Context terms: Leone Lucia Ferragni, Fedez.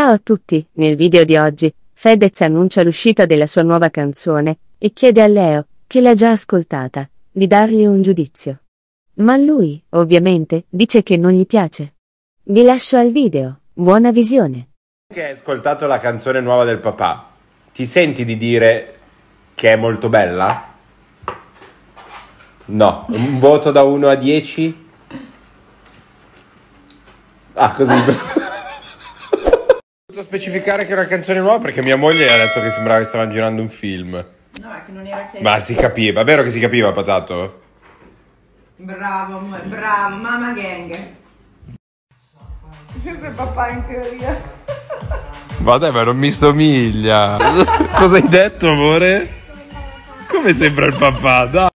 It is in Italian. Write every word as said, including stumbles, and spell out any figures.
Ciao a tutti, nel video di oggi, Fedez annuncia l'uscita della sua nuova canzone e chiede a Leo, che l'ha già ascoltata, di dargli un giudizio. Ma lui, ovviamente, dice che non gli piace. Vi lascio al video, buona visione. Che hai ascoltato la canzone nuova del papà, ti senti di dire che è molto bella? No, un voto da uno a dieci? Ah, così. Ho specificare che era una canzone nuova perché mia moglie ha detto che sembrava che stavano girando un film. No, è che non era chiaro. Ma si capiva, vero che si capiva, Patato? Bravo, bravo, mamma gang. Sempre papà in teoria. Vabbè, ma non mi somiglia. Cosa hai detto, amore? Come sembra il papà, dai.